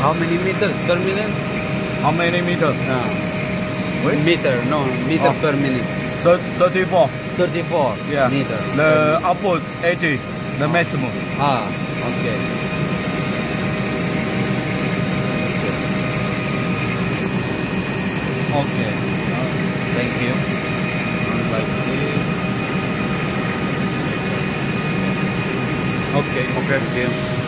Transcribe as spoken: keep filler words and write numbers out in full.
How many meters per minute? How many meters? Uh, meter, no, meter oh. per minute. So thirty-four. Thirty-four. Yeah. Meter. The output eighty, the oh. maximum. Ah, okay. Okay. Thank you. Okay. Okay. Okay.